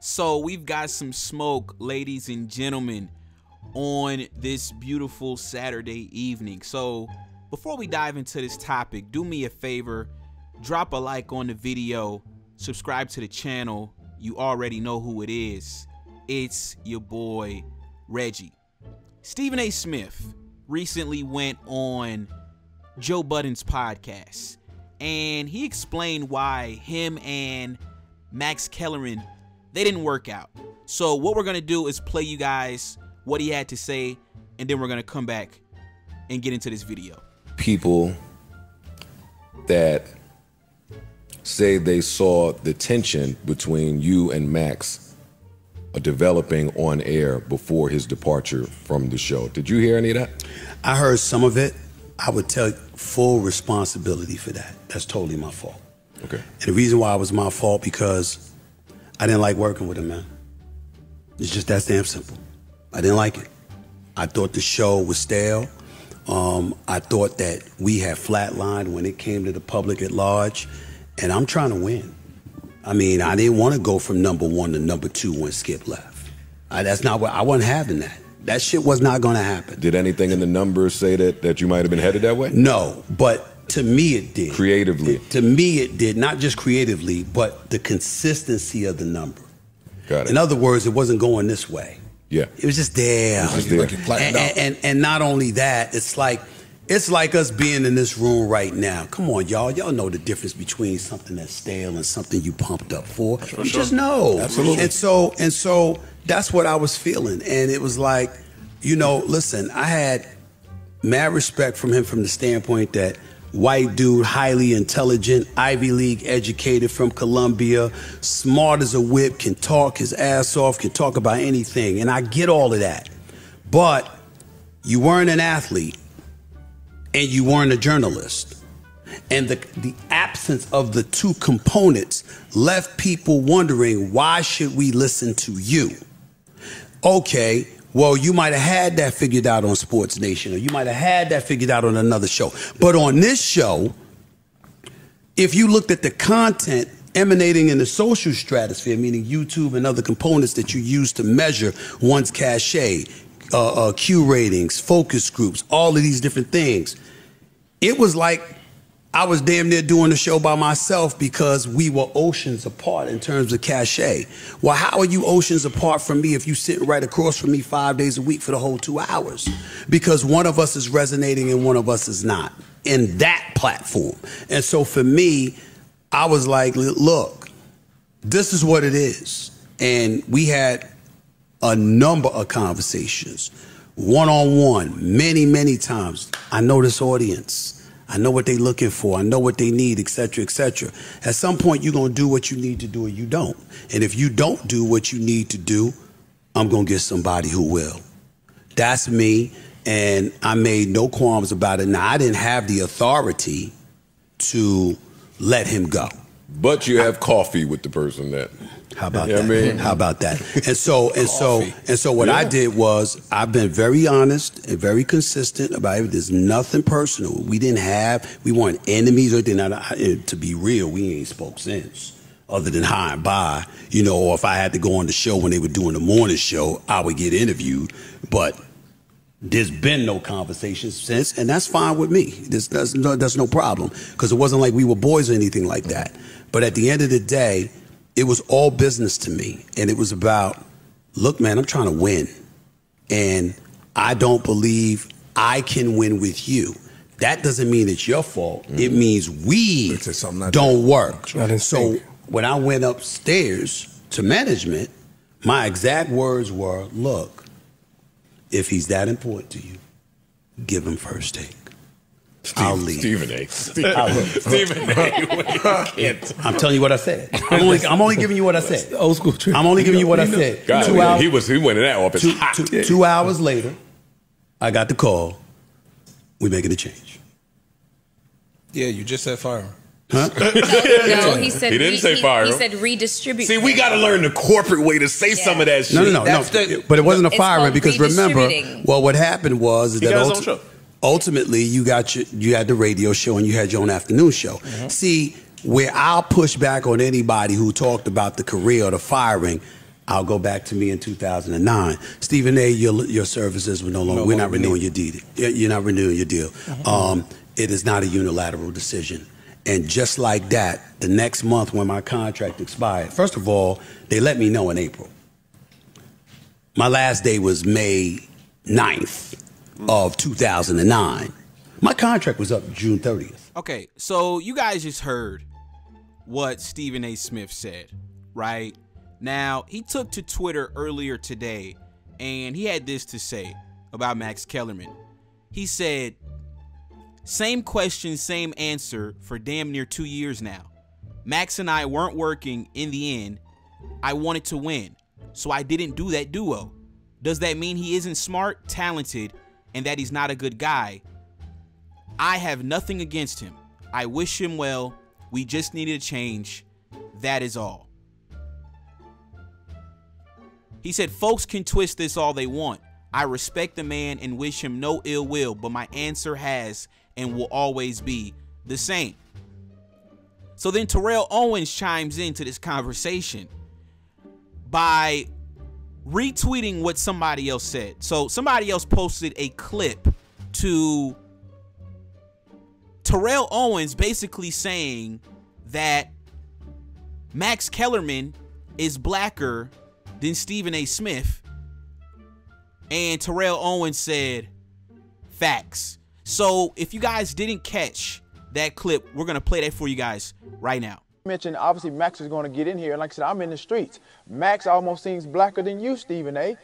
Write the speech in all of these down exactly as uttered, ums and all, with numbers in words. So we've got some smoke, ladies and gentlemen, on this beautiful Saturday evening. So before we dive into this topic, do me a favor, drop a like on the video, subscribe to the channel. You already know who it is. It's your boy, Reggie. Stephen A. Smith recently went on Joe Budden's podcast, and he explained why him and Max Kellerman, they didn't work out. So what we're going to do is play you guys what he had to say, and then we're going to come back and get into this video. People that say they saw the tension between you and Max developing on air before his departure from the show. Did you hear any of that? I heard some of it. I would take full responsibility for that. That's totally my fault. Okay. And the reason why it was my fault, because I didn't like working with him, man. It's just that damn simple. I didn't like it. I thought the show was stale. Um, I thought that we had flatlined when it came to the public at large, and I'm trying to win. I mean, I didn't want to go from number one to number two when Skip left. I, that's not what I wasn't having that. That shit was not going to happen. Did anything in the numbers say that that you might have been headed that way? No, but to me it did. Creatively. It, to me it did, not just creatively, but the consistency of the number. Got it. In other words, it wasn't going this way. Yeah. It was just there. It was just there. Like you flattened out. And, and, and not only that, it's like, it's like us being in this room right now. Come on, y'all. Y'all know the difference between something that's stale and something you pumped up for. Sure, you sure. Just know. Absolutely. And so, and so that's what I was feeling. And it was like, you know, listen, I had mad respect from him from the standpoint that white dude, highly intelligent, Ivy League educated from Columbia, smart as a whip, can talk his ass off, can talk about anything. And I get all of that. But you weren't an athlete. And you weren't a journalist. And the, the absence of the two components left people wondering, why should we listen to you? Okay, well, you might have had that figured out on Sports Nation, or you might have had that figured out on another show. But on this show, if you looked at the content emanating in the social stratosphere, meaning YouTube and other components that you use to measure one's cachet, Uh, uh, Q ratings, focus groups, all of these different things. It was like I was damn near doing the show by myself, because we were oceans apart in terms of cachet. Well, how are you oceans apart from me if you sit right across from me five days a week for the whole two hours? Because one of us is resonating and one of us is not in that platform. And so for me, I was like, look, this is what it is. And we had a number of conversations, one-on-one, many, many times. I know this audience. I know what they're looking for. I know what they need, et cetera, et cetera. At some point, you're going to do what you need to do or you don't. And if you don't do what you need to do, I'm going to get somebody who will. That's me, and I made no qualms about it. Now, I didn't have the authority to let him go. But you have I, coffee with the person that... How about yeah, that? I mean, How about that? And so, and so, and so what yeah. I did was, I've been very honest and very consistent about it. There's nothing personal. We didn't have, we weren't enemies or anything. To be real, we ain't spoke since, other than high and by, you know, or if I had to go on the show when they were doing the morning show, I would get interviewed. But there's been no conversation since, and that's fine with me. There's, that's, no, that's no problem, because it wasn't like we were boys or anything like that. But at the end of the day, it was all business to me, and it was about, look, man, I'm trying to win, and I don't believe I can win with you. That doesn't mean it's your fault. Mm. It means we like don't that. work. Right. So think. when I went upstairs to management, my exact words were, look, if he's that important to you, give him first take. Steve, I'll leave. Stephen A. Stephen A. I'm telling you what I said. I'm only, I'm only giving you what I said. Old school trick. I'm only giving you what I said. God, two hours, he was he went in that office. Two, two, two hours later, I got the call. We're making a change. Yeah, you just said fire. Huh? No, he said he didn't re, say he, fire. He said redistribute. See, we got to learn the corporate way to say yeah. some of that shit. No, no, no, That's no. The, but it wasn't a fire because remember, well, what happened was is he that got his own show. Ultimately, you got your, you had the radio show and you had your own afternoon show. Mm-hmm. See, where I'll push back on anybody who talked about the career or the firing, I'll go back to me in two thousand nine. Stephen A., your, your services were no longer, no, we're not renewing your deal. You're not renewing your deal. Um, it is not a unilateral decision. And just like that, the next month when my contract expired, first of all, they let me know in April. My last day was May ninth of two thousand nine. My contract was up June thirtieth. Okay, so you guys just heard what Stephen A. Smith said, right? Now, he took to Twitter earlier today, and he had this to say about Max Kellerman. He said, same question, same answer for damn near two years now. Max and I weren't working in the end. I wanted to win, so I didn't do that duo. Does that mean he isn't smart, talented, and that he's not a good guy? I have nothing against him. I wish him well. We just needed a change. That is all. He said, folks can twist this all they want. I respect the man and wish him no ill will, but my answer has and will always be the same. So then Terrell Owens chimes into this conversation by retweeting what somebody else said. So somebody else posted a clip to Terrell Owens basically saying that Max Kellerman is blacker then Stephen A. Smith, and Terrell Owens said, facts. So if you guys didn't catch that clip, we're gonna play that for you guys right now. Mentioned obviously Max is gonna get in here, and like I said, I'm in the streets. Max almost seems blacker than you, Stephen A.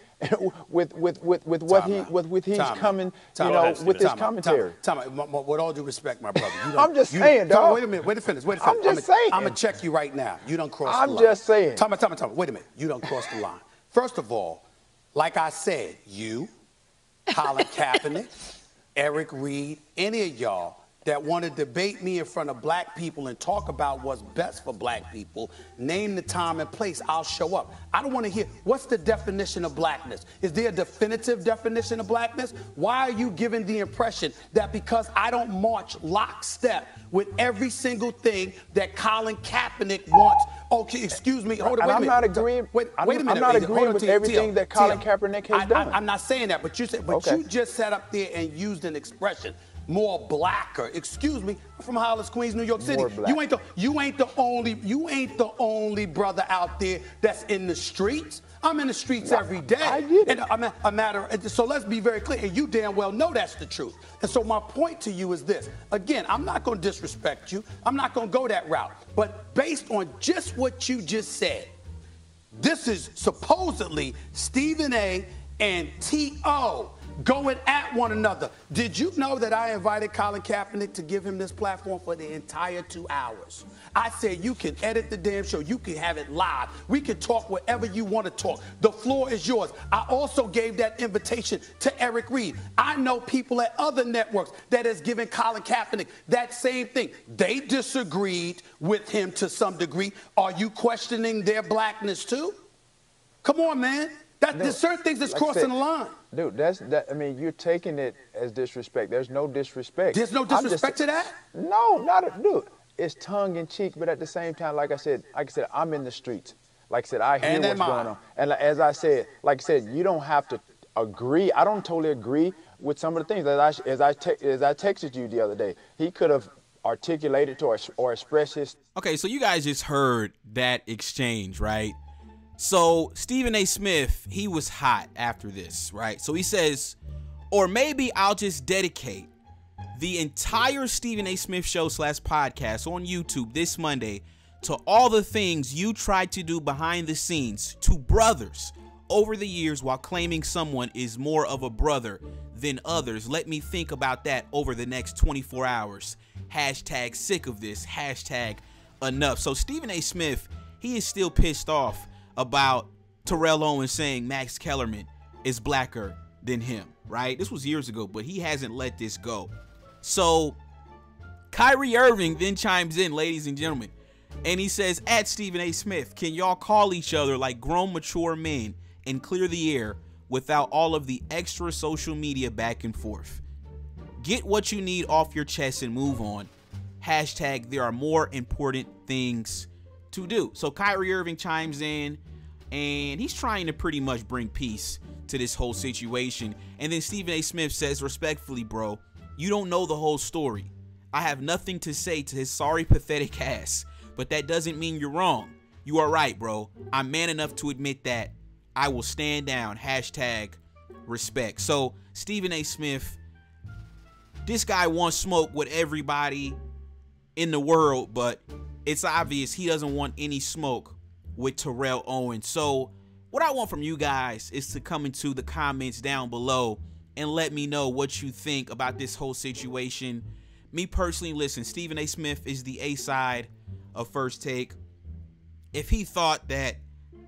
with with with with what time he out. with with he's time coming, time you know, out. with time his commentary. Time, time, time, with all due respect, my brother, you don't, I'm just you, saying, dog. Time, wait a minute, wait a minute, wait a minute. I'm just I'm a, saying. I'm gonna check you right now. You don't cross I'm the line. I'm just saying. Time, time, time. Wait a minute. You don't cross the line. First of all, like I said, you, Colin Kaepernick, Eric Reid, any of y'all that want to debate me in front of black people and talk about what's best for black people, name the time and place, I'll show up. I don't want to hear, what's the definition of blackness? Is there a definitive definition of blackness? Why are you giving the impression that because I don't march lockstep with every single thing that Colin Kaepernick wants? Okay, excuse me, hold on, wait a minute. I'm not agreeing, wait, wait a minute. I'm not agreeing with everything that Colin Kaepernick has done. I'm not saying that, but you said, but you just sat up there and used an expression. More blacker. Excuse me, I'm from Hollis, Queens, New York City. You ain't the you ain't the only you ain't the only brother out there that's in the streets. I'm in the streets no, every day. I get it. And a, a matter. So let's be very clear. And you damn well know that's the truth. And so my point to you is this. Again, I'm not going to disrespect you. I'm not going to go that route. But based on just what you just said, this is supposedly Stephen A. and T O going at one another. Did you know that I invited Colin Kaepernick to give him this platform for the entire two hours? I said, you can edit the damn show. You can have it live. We can talk wherever you want to talk. The floor is yours. I also gave that invitation to Eric Reid. I know people at other networks that has given Colin Kaepernick that same thing. They disagreed with him to some degree. Are you questioning their blackness too? Come on, man. That, no, there's certain things that's like crossing said, the line. Dude, that's, that, I mean, you're taking it as disrespect. There's no disrespect. There's no disrespect just, to that? No, not a, dude. It's tongue in cheek, but at the same time, like I said, like I said, I'm in the streets. Like I said, I hear and what's going on. And as I said, like I said, you don't have to agree. I don't totally agree with some of the things that I, as I, te as I texted you the other day. He could have articulated to or, or expressed his. Okay, so you guys just heard that exchange, right? So Stephen A. Smith, he was hot after this, right? So he says, or maybe I'll just dedicate the entire Stephen A. Smith show slash podcast on YouTube this Monday to all the things you tried to do behind the scenes to brothers over the years while claiming someone is more of a brother than others. Let me think about that over the next twenty-four hours. Hashtag sick of this. Hashtag enough. So Stephen A. Smith, he is still pissed off about Terrell Owens saying Max Kellerman is blacker than him, right? This was years ago, but he hasn't let this go. So Kyrie Irving then chimes in, ladies and gentlemen, and he says, at Stephen A. Smith, can y'all call each other like grown, mature men and clear the air without all of the extra social media back and forth? Get what you need off your chest and move on. Hashtag there are more important things to do. So Kyrie Irving chimes in. and he's trying to pretty much bring peace to this whole situation. And then Stephen A. Smith says, respectfully, bro, you don't know the whole story. I have nothing to say to his sorry, pathetic ass, but that doesn't mean you're wrong. You are right, bro. I'm man enough to admit that. I will stand down. Hashtag respect. So Stephen A. Smith, this guy wants smoke with everybody in the world, but it's obvious he doesn't want any smoke with Terrell Owens. So what I want from you guys is to come into the comments down below and let me know what you think about this whole situation. Me personally, listen, Stephen A. Smith is the A side of First Take. If he thought that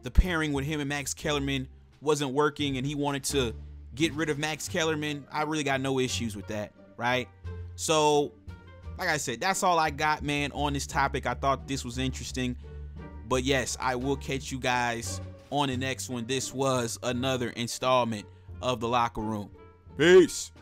the pairing with him and Max Kellerman wasn't working and he wanted to get rid of Max Kellerman, I really got no issues with that, right? So, like I said, that's all I got, man, on this topic. I thought this was interesting. But yes, I will catch you guys on the next one. This was another installment of The Locker Room. Peace.